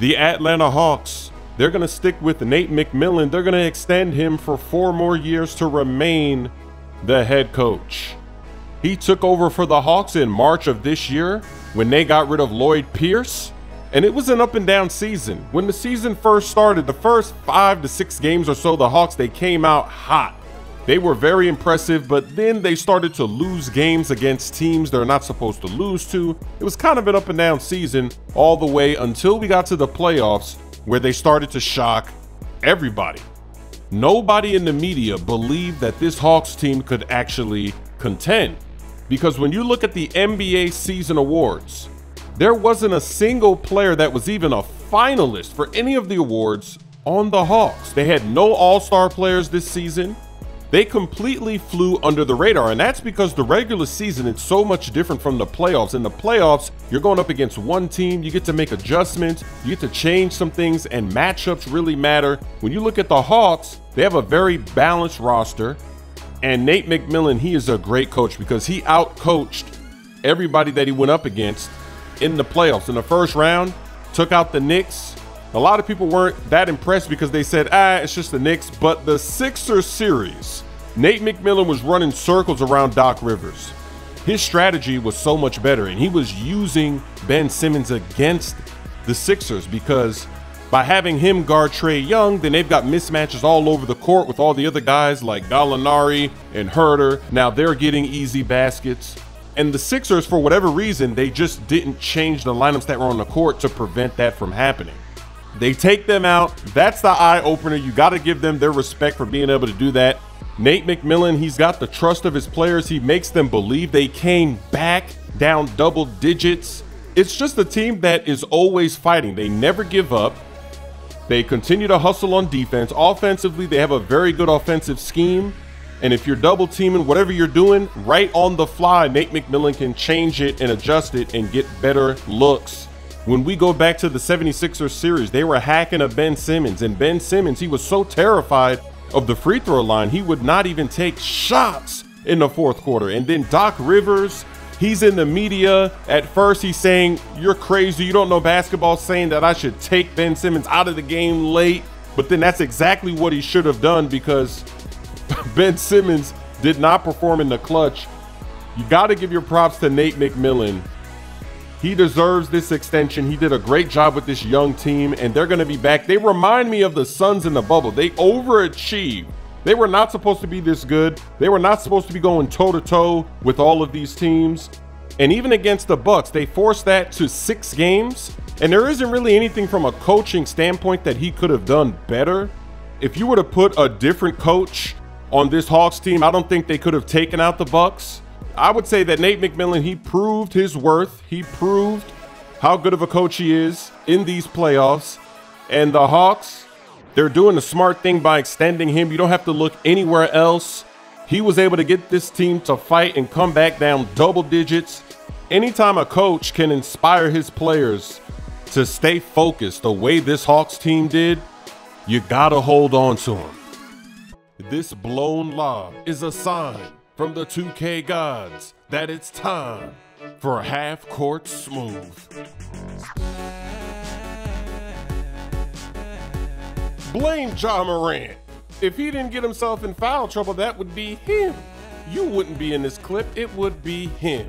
The Atlanta Hawks, they're going to stick with Nate McMillan. They're going to extend him for 4 more years to remain the head coach. He took over for the Hawks in March of this year when they got rid of Lloyd Pierce. And it was an up and down season. When the season first started, the first 5 to 6 games or so, the Hawks, they came out hot. They were very impressive, but then they started to lose games against teams they're not supposed to lose to. It was kind of an up and down season all the way until we got to the playoffs, where they started to shock everybody. Nobody in the media believed that this Hawks team could actually contend, because when you look at the NBA season awards, there wasn't a single player that was even a finalist for any of the awards on the Hawks. They had no all-star players this season. They completely flew under the radar, and that's because the regular season is so much different from the playoffs. In the playoffs, you're going up against one team, you get to make adjustments, you get to change some things, and matchups really matter. When you look at the Hawks, they have a very balanced roster, and Nate McMillan, he is a great coach because he outcoached everybody that he went up against in the playoffs. In the first round, took out the Knicks. A lot of people weren't that impressed because they said, it's just the Knicks. But the Sixers series, Nate McMillan was running circles around Doc Rivers. His strategy was so much better, and he was using Ben Simmons against the Sixers, because by having him guard Trae Young, then they've got mismatches all over the court with all the other guys like Gallinari and Herder. Now they're getting easy baskets. And the Sixers, for whatever reason, they just didn't change the lineups that were on the court to prevent that from happening. They take them out. That's the eye-opener. You got to give them their respect for being able to do that. Nate McMillan, he's got the trust of his players. He makes them believe. They came back down double digits. It's just a team that is always fighting. They never give up. They continue to hustle on defense. Offensively, they have a very good offensive scheme. And if you're double teaming, whatever you're doing, right on the fly, Nate McMillan can change it and adjust it and get better looks. When we go back to the 76ers series, they were hacking a Ben Simmons, and Ben Simmons, he was so terrified of the free throw line, he would not even take shots in the fourth quarter. And then Doc Rivers, he's in the media. At first, he's saying, "You're crazy. You don't know basketball," saying that I should take Ben Simmons out of the game late. But then that's exactly what he should have done, because Ben Simmons did not perform in the clutch. You got to give your props to Nate McMillan. He deserves this extension. He did a great job with this young team, and they're going to be back. They remind me of the Suns in the bubble. They overachieved. They were not supposed to be this good. They were not supposed to be going toe-to-toe with all of these teams. And even against the Bucks, they forced that to 6 games. And there isn't really anything from a coaching standpoint that he could have done better. If you were to put a different coach on this Hawks team, I don't think they could have taken out the Bucks. I would say that Nate McMillan, he proved his worth. He proved how good of a coach he is in these playoffs. And the Hawks, they're doing the smart thing by extending him. You don't have to look anywhere else. He was able to get this team to fight and come back down double digits. Anytime a coach can inspire his players to stay focused the way this Hawks team did, you gotta hold on to him. This blown lob is a sign from the 2K gods that it's time for half-court smooth. Blame Ja Morant. If he didn't get himself in foul trouble, that would be him. You wouldn't be in this clip, it would be him.